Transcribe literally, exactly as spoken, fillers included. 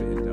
Amen.